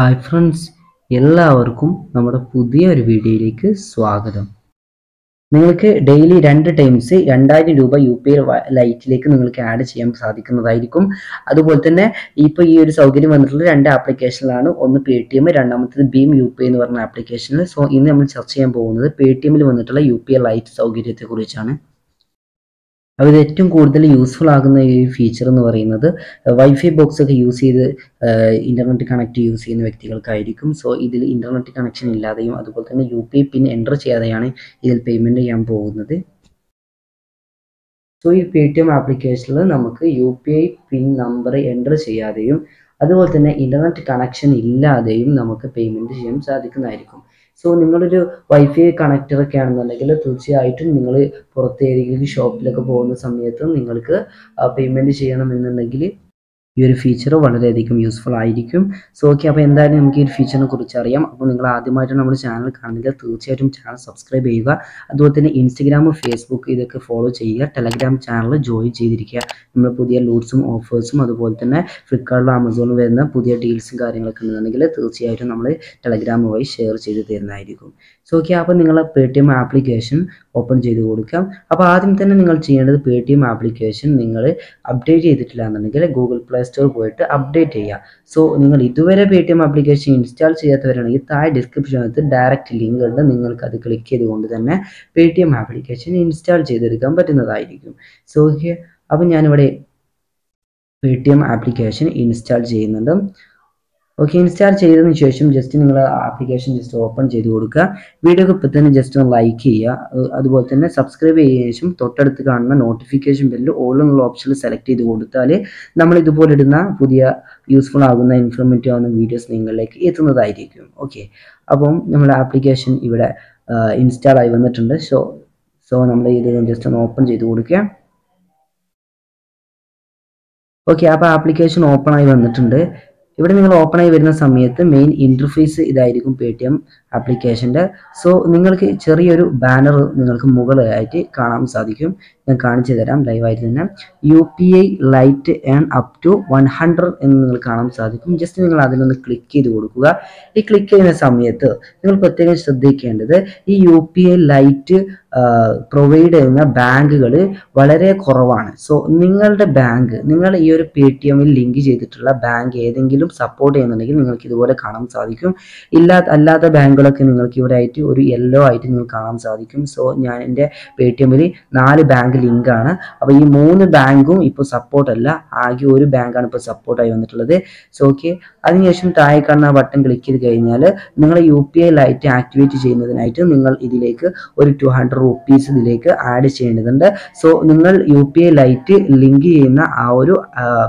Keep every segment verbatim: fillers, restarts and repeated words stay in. Hi friends, എല്ലാവർക്കും നമ്മുടെ പുതിയൊരു വീഡിയോയിലേക്ക് സ്വാഗതം. നിങ്ങൾക്ക് ഡെയിലി രണ്ട് ടൈംസ് രണ്ടായിരം രൂപ യു പി ഐ ലൈറ്റിലേക്ക് നിങ്ങൾക്ക് ആഡ് ചെയ്യാൻ സാധിക്കുന്നതായിരിക്കും. അതുപോലെ തന്നെ ഇപ്പോൾ ഈ ഒരു സൗകര്യം വന്നിട്ടുള്ള രണ്ട് ആപ്ലിക്കേഷനിലാണ്, ഒന്ന് പേ ടി എം, രണ്ടാമത്തേത് ഭീം യു പി ഐ എന്ന് പറഞ്ഞ ആപ്ലിക്കേഷനിൽ. സോ ഇന്ന് നമ്മൾ ചർച്ച ചെയ്യാൻ പോകുന്നത് പേ ടി എമ്മിൽ വന്നിട്ടുള്ള യു പി ഐ ലൈറ്റ് സൗകര്യത്തെക്കുറിച്ചാണ്. അത് ഏറ്റവും കൂടുതൽ യൂസ്ഫുൾ ആകുന്ന ഈ ഫീച്ചർ എന്ന് പറയുന്നത് വൈഫൈ ബോക്സ് ഒക്കെ യൂസ് ചെയ്ത് ഇൻ്റർനെറ്റ് കണക്റ്റ് യൂസ് ചെയ്യുന്ന വ്യക്തികൾക്കായിരിക്കും. സോ ഇതിൽ ഇൻ്റർനെറ്റ് കണക്ഷൻ ഇല്ലാതെയും അതുപോലെ തന്നെ U P I pin enter ചെയ്യാതെയാണ് ഇതിൽ പേയ്മെൻറ്റ് ചെയ്യാൻ പോകുന്നത്. സോ ഈ പേ ടി എം ആപ്ലിക്കേഷനിൽ നമുക്ക് U P I pin number enter ചെയ്യാതെയും അതുപോലെ തന്നെ ഇൻ്റർനെറ്റ് കണക്ഷൻ ഇല്ലാതെയും നമുക്ക് പേയ്മെൻറ്റ് ചെയ്യാൻ സാധിക്കുന്നതായിരിക്കും. സോ നിങ്ങളൊരു വൈഫൈ കണക്റ്ററൊക്കെ ആണെന്നുണ്ടെങ്കിൽ തീർച്ചയായിട്ടും നിങ്ങൾ പുറത്ത് ഏതെങ്കിലും ഷോപ്പിലൊക്കെ പോകുന്ന സമയത്ത് നിങ്ങൾക്ക് പേയ്മെൻറ്റ് ചെയ്യണമെന്നുണ്ടെങ്കിൽ ഈ ഒരു ഫീച്ചർ വളരെയധികം യൂസ്ഫുൾ ആയിരിക്കും. സോ ഓക്കെ, അപ്പോൾ എന്തായാലും നമുക്ക് ഈ ഒരു ഫീച്ചറിനെ കുറിച്ച് അറിയാം. അപ്പോൾ നിങ്ങൾ ആദ്യമായിട്ട് നമ്മുടെ ചാനൽ കാണുന്നില്ല, തീർച്ചയായിട്ടും ചാനൽ സബ്സ്ക്രൈബ് ചെയ്യുക. അതുപോലെ തന്നെ ഇൻസ്റ്റഗ്രാം, ഫേസ്ബുക്ക് ഇതൊക്കെ ഫോളോ ചെയ്യുക. ടെലഗ്രാം ചാനൽ ജോയിൻ ചെയ്തിരിക്കുക. നമ്മൾ പുതിയ ലൂട്ട്സും ഓഫേഴ്സും അതുപോലെ തന്നെ ഫ്ലിപ്കാർട്ടിലും ആമസോണിലും വരുന്ന പുതിയ ഡീൽസും കാര്യങ്ങളൊക്കെ ഉണ്ടെന്നുണ്ടെങ്കിൽ തീർച്ചയായിട്ടും നമ്മൾ ടെലഗ്രാം വഴി ഷെയർ ചെയ്ത് തരുന്നതായിരിക്കും. സോ ഓക്കെ, അപ്പോൾ നിങ്ങൾ Paytm application open ചെയ്ത് കൊടുക്കാം. അപ്പോൾ ആദ്യം തന്നെ നിങ്ങൾ ചെയ്യേണ്ടത് പേ ടി എം ആപ്ലിക്കേഷൻ നിങ്ങൾ അപ്ഡേറ്റ് ചെയ്തിട്ടില്ല എന്നുണ്ടെങ്കിൽ ഗൂഗിൾ പ്ലേ സ്റ്റോർ പോയിട്ട് അപ്ഡേറ്റ് ചെയ്യുക. സോ നിങ്ങൾ ഇതുവരെ Paytm application install ചെയ്യാത്തവരാണെങ്കിൽ താഴെ ഡിസ്ക്രിപ്ഷനകത്ത് ഡയറക്റ്റ് ലിങ്ക് ഉണ്ട്. നിങ്ങൾക്ക് അത് ക്ലിക്ക് ചെയ്തുകൊണ്ട് തന്നെ Paytm application install ചെയ്തെടുക്കാൻ പറ്റുന്നതായിരിക്കും. സോ ഓക്കെ, അപ്പം ഞാനിവിടെ Paytm application install ചെയ്യുന്നുണ്ട്. ഓക്കെ, ഇൻസ്റ്റാൾ ചെയ്തതിന് ശേഷം ജസ്റ്റ് നിങ്ങൾ ആപ്ലിക്കേഷൻ ജസ്റ്റ് ഓപ്പൺ ചെയ്ത് കൊടുക്കുക. വീഡിയോ ഇപ്പം തന്നെ ജസ്റ്റ് ഒന്ന് ലൈക്ക് ചെയ്യുക. അതുപോലെ തന്നെ സബ്സ്ക്രൈബ് ചെയ്തതിനു ശേഷം തൊട്ടടുത്ത് കാണുന്ന നോട്ടിഫിക്കേഷൻ ബെല്ലിൽ ഓൾ എന്നുള്ള ഓപ്ഷനിൽ സെലക്ട് ചെയ്ത് കൊടുത്താൽ നമ്മൾ ഇതുപോലെ ഇടുന്ന പുതിയ യൂസ്ഫുൾ ആകുന്ന ഇൻഫോർമേറ്റീവ് ആകുന്ന വീഡിയോസ് നിങ്ങളിലേക്ക് എത്തുന്നതായിരിക്കും. ഓക്കെ, അപ്പം നമ്മുടെ ആപ്ലിക്കേഷൻ ഇവിടെ ഇൻസ്റ്റാൾ ആയി വന്നിട്ടുണ്ട്. സോ സോ നമ്മൾ ഇത് ജസ്റ്റ് ഒന്ന് ഓപ്പൺ ചെയ്ത് കൊടുക്കുക. ഓക്കെ, അപ്പോൾ ആപ്ലിക്കേഷൻ ഓപ്പൺ ആയി വന്നിട്ടുണ്ട്. ഇവിടെ നിങ്ങൾ ഓപ്പൺ ആയി വരുന്ന സമയത്ത് മെയിൻ ഇൻ്റർഫേസ് ഇതായിരിക്കും പേ ടി എം ആപ്ലിക്കേഷൻ്റെ. സോ നിങ്ങൾക്ക് ചെറിയൊരു ബാനർ നിങ്ങൾക്ക് മുകളിലായിട്ട് കാണാൻ സാധിക്കും. ഞാൻ കാണിച്ചു തരാം ലൈവായിട്ട് തന്നെ. U P I lite earn up to one hundred എന്ന് നിങ്ങൾ കാണാൻ സാധിക്കും. ജസ്റ്റ് നിങ്ങൾ അതിലൊന്ന് ക്ലിക്ക് ചെയ്ത് കൊടുക്കുക. ഈ ക്ലിക്ക് ചെയ്യുന്ന സമയത്ത് നിങ്ങൾ പ്രത്യേകം ശ്രദ്ധിക്കേണ്ടത് ഈ U P I lite provide ചെയ്യുന്ന ബാങ്കുകൾ വളരെ കുറവാണ്. സോ നിങ്ങളുടെ ബാങ്ക്, നിങ്ങൾ ഈ ഒരു പേ ടി എമ്മിൽ ലിങ്ക് ചെയ്തിട്ടുള്ള ബാങ്ക് ഏതെങ്കിലും സപ്പോർട്ട് ചെയ്യുന്നുണ്ടെങ്കിൽ നിങ്ങൾക്ക് ഇതുപോലെ കാണാൻ സാധിക്കും. ഇല്ലാ അല്ലാത്ത ബാങ്കുകളൊക്കെ നിങ്ങൾക്ക് ഇവിടെ ആയിട്ട് ഒരു യെല്ലോ ആയിട്ട് നിങ്ങൾക്ക് കാണാൻ സാധിക്കും. സോ ഞാൻ എൻ്റെ പേ ടി എമ്മിൽ നാല് ബാങ്ക് ലിങ്കാണ്. അപ്പോൾ ഈ മൂന്ന് ബാങ്കും ഇപ്പോൾ സപ്പോർട്ടല്ല, ആകെ ഒരു ബാങ്കാണ് ഇപ്പോൾ സപ്പോർട്ടായി വന്നിട്ടുള്ളത്. സോ ഓക്കെ, അതിനുശേഷം താഴെ കാണുന്ന ബട്ടൺ ക്ലിക്ക് ചെയ്ത് കഴിഞ്ഞാൽ നിങ്ങൾ U P I lite activate ചെയ്യുന്നതിനായിട്ട് നിങ്ങൾ ഇതിലേക്ക് ഒരു ടു ഹൺഡ്രഡ് റുപ്പീസ് ഇതിലേക്ക് ആഡ് ചെയ്യേണ്ടതുണ്ട്. സോ നിങ്ങൾ U P I lite link ചെയ്യുന്ന ആ ഒരു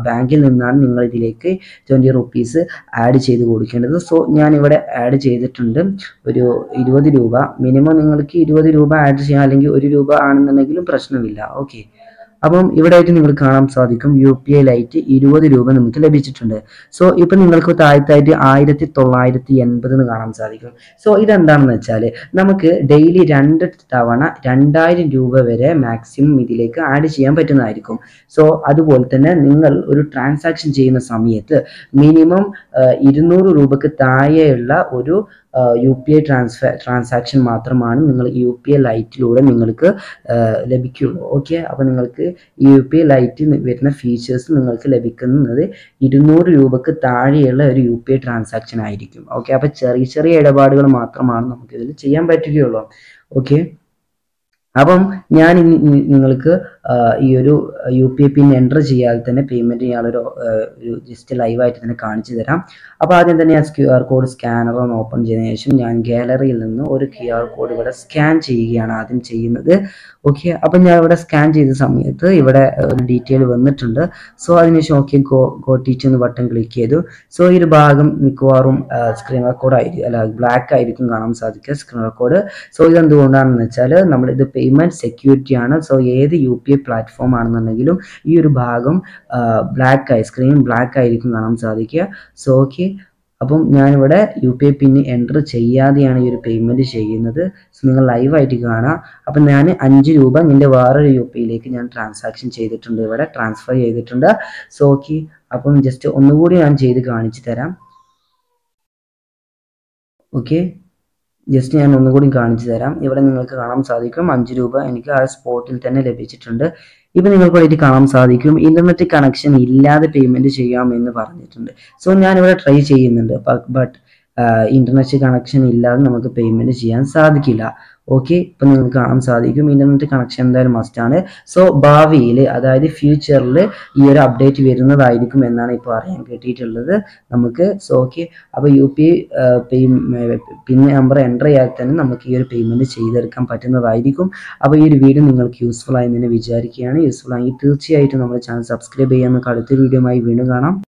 ബാങ്കിൽ നിന്നാണ് നിങ്ങൾ ഇതിലേക്ക് ട്വൻറ്റി റുപ്പീസ് ആഡ് ചെയ്ത് കൊടുക്കേണ്ടത്. സോ ഞാനിവിടെ ആഡ് ചെയ്തിട്ടുണ്ട് ഒരു ഇരുപത് രൂപ. മിനിമം നിങ്ങൾക്ക് ഇരുപത് രൂപ ആഡ് ചെയ്യാം, അല്ലെങ്കിൽ ഒരു രൂപ ആണെന്നുണ്ടെങ്കിലും പ്രശ്നമില്ല. ഓക്കെ, അപ്പം ഇവിടെ ആയിട്ട് നിങ്ങൾ കാണാൻ സാധിക്കും യു പി ഐ ലൈറ്റ് ഇരുപത് രൂപ നമുക്ക് ലഭിച്ചിട്ടുണ്ട്. സോ ഇപ്പം നിങ്ങൾക്ക് താഴത്തായിട്ട് ആയിരത്തി തൊള്ളായിരത്തി എൺപത് എന്ന് കാണാൻ സാധിക്കും. സോ ഇതെന്താണെന്ന് വെച്ചാൽ നമുക്ക് ഡെയിലി രണ്ട് തവണ രണ്ടായിരം രൂപ വരെ മാക്സിമം ഇതിലേക്ക് ആഡ് ചെയ്യാൻ പറ്റുന്നതായിരിക്കും. സോ അതുപോലെ തന്നെ നിങ്ങൾ ഒരു ട്രാൻസാക്ഷൻ ചെയ്യുന്ന സമയത്ത് മിനിമം ഇരുന്നൂറ് രൂപക്ക് താഴെയുള്ള ഒരു യു പി ഐ ട്രാൻസ്ഫ ട്രാൻസാക്ഷൻ മാത്രമാണ് നിങ്ങൾ യു പി ഐ ലൈറ്റിലൂടെ നിങ്ങൾക്ക് ലഭിക്കുകയുള്ളൂ. ഓക്കെ, അപ്പോൾ നിങ്ങൾക്ക് യു പി ഐ ലൈറ്റിൽ വരുന്ന ഫീച്ചേഴ്സ് നിങ്ങൾക്ക് ലഭിക്കുന്നത് ഇരുന്നൂറ് രൂപക്ക് താഴെയുള്ള ഒരു യു പി ഐ ട്രാൻസാക്ഷൻ ആയിരിക്കും. ഓക്കെ, അപ്പോൾ ചെറിയ ചെറിയ ഇടപാടുകൾ മാത്രമാണ് നമുക്കിതിൽ ചെയ്യാൻ പറ്റുകയുള്ളൂ. ഓക്കെ, അപ്പം ഞാൻ നിങ്ങൾക്ക് ഈ ഒരു U P I pin enter ചെയ്യാതെ തന്നെ പേയ്മെൻറ്റ് ഞാനൊരു ജസ്റ്റ് ലൈവായിട്ട് തന്നെ കാണിച്ചു തരാം. അപ്പോൾ ആദ്യം തന്നെ ഞാൻ ക്യു ആർ കോഡ് സ്കാനർ ഒന്ന് ഓപ്പൺ ചെയ്തതിനു ശേഷം ഞാൻ ഗാലറിയിൽ നിന്ന് ഒരു ക്യു ആർ കോഡ് ഇവിടെ സ്കാൻ ചെയ്യുകയാണ് ആദ്യം ചെയ്യുന്നത്. ഓക്കെ, അപ്പം ഞാൻ ഇവിടെ സ്കാൻ ചെയ്ത സമയത്ത് ഇവിടെ ഒരു ഡീറ്റെയിൽ വന്നിട്ടുണ്ട്. സോ അതിനുശേഷം ഓക്കെ ഗോ ഗോ ടീച്ച് എന്ന് ബട്ടൺ ക്ലിക്ക് ചെയ്തു. സോ ഈ ഒരു ഭാഗം മിക്കവാറും സ്ക്രീൻ റെക്കോർഡ് ആയിരിക്കും, അല്ല ബ്ലാക്ക് ആയിരിക്കും കാണാൻ സാധിക്കുക സ്ക്രീൻ റെക്കോർഡ്. സോ ഇതെന്തുകൊണ്ടാണെന്ന് വെച്ചാൽ നമ്മളിത് പേയ്മെൻറ്റ് സെക്യൂരിറ്റിയാണ്. സോ ഏത് യു പി ഐ പ്ലാറ്റ്ഫോം ആണെന്നുണ്ടെങ്കിലും ഈ ഒരു ഭാഗം ബ്ലാക്ക് ആയി സ്ക്രീൻ ബ്ലാക്ക് ആയിരിക്കും കാണാൻ സാധിക്കുക. സോ ഓക്കെ, അപ്പം ഞാനിവിടെ U P I pin enter ചെയ്യാതെയാണ് ഈ ഒരു പേയ്മെൻറ്റ് ചെയ്യുന്നത്. സോ നിങ്ങൾ ലൈവായിട്ട് കാണാം. അപ്പം ഞാൻ അഞ്ച് രൂപ എൻ്റെ വേറൊരു യു പി ഐയിലേക്ക് ഞാൻ ട്രാൻസാക്ഷൻ ചെയ്തിട്ടുണ്ട്, ഇവിടെ ട്രാൻസ്ഫർ ചെയ്തിട്ടുണ്ട്. സോ ഓക്കെ, അപ്പം ജസ്റ്റ് ഒന്നുകൂടി ഞാൻ ചെയ്ത് കാണിച്ചു തരാം. Okay. Just now, I am going to show you. Now, you can see that five rupees is spotted on the spot. Now, you can see that internet connection is not payment. So, I am trying to but uh, internet connection is not payment. Okay, now you can see that internet connection is must. So, in the future, we will update the update. So, okay, now U P I pin number enter the payment. So, this video is useful. If you are useful, please subscribe to our channel.